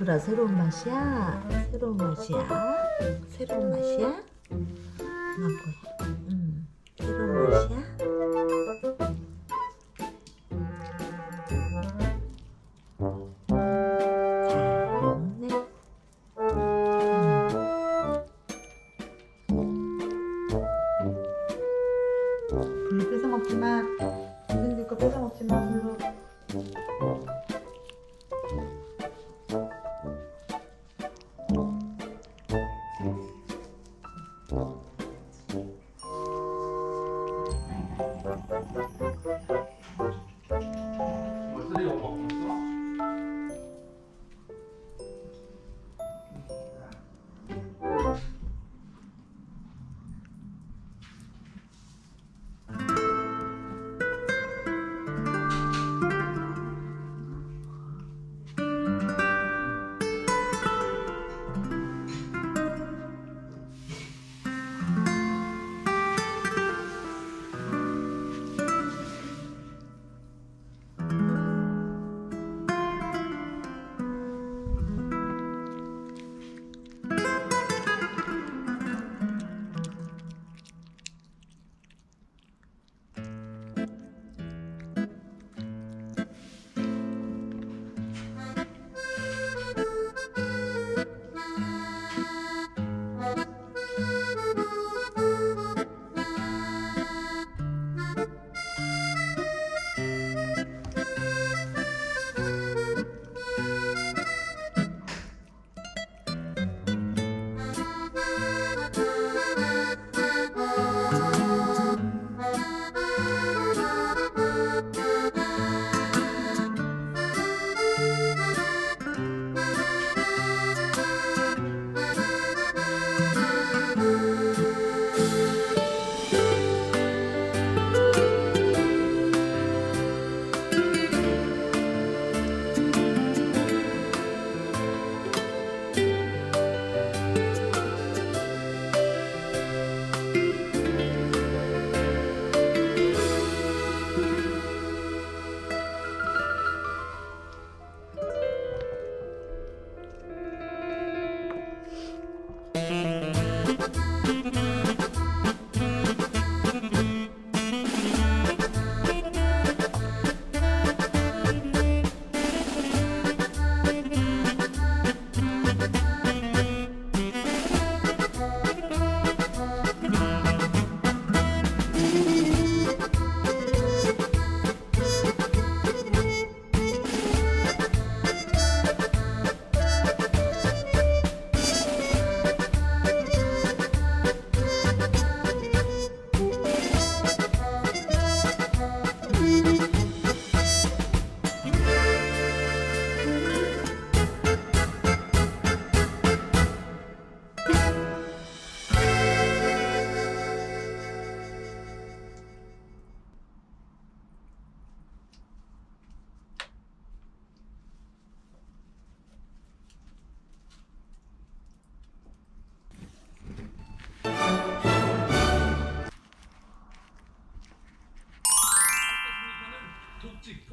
애플아, 새로운 맛이야? 새로운 맛이야? 새로운 맛이야? 뭐야? 새로운 맛이야? 잘 먹네. 블루 뺏어 먹지 마. 선생님 거 뺏어 먹지 마, 블루.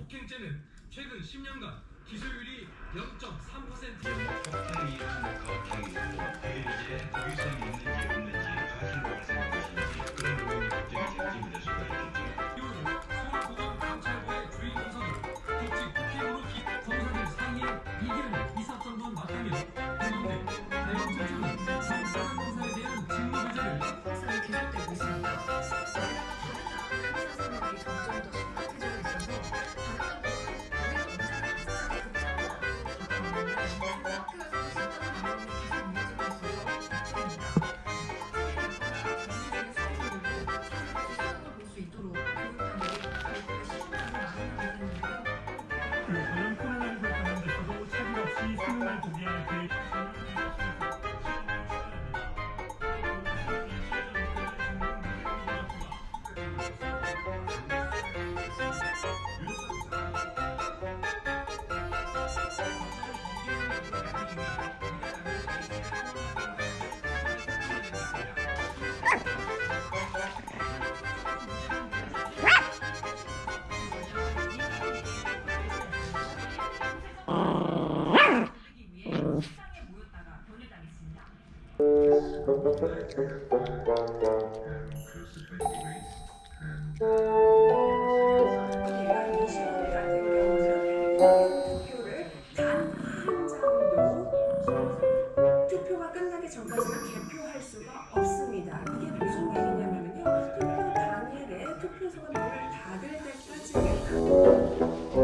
독행제는 최근 10년간 기소율이 0.3%에 적당히 이제 유의성이 있는지 없는지 가슴 발생하는지 그런 부분이 걱정이 생기는 수가 있겠죠. 이후 서울고등 감찰부의 주의 검사는 독직 폭행으로 검사들 상위 2개월 이상 정도 맡으며 그런데 대검 조사는 성사한 검사에 대한 직무 규제를 확산이 계속되고 있습니다. 투표가 끝나기 전까지는 개표할 수가 없습니다. 이게 무슨 얘기냐면요, 투표 당일에 투표소가 문을 닫을 때까지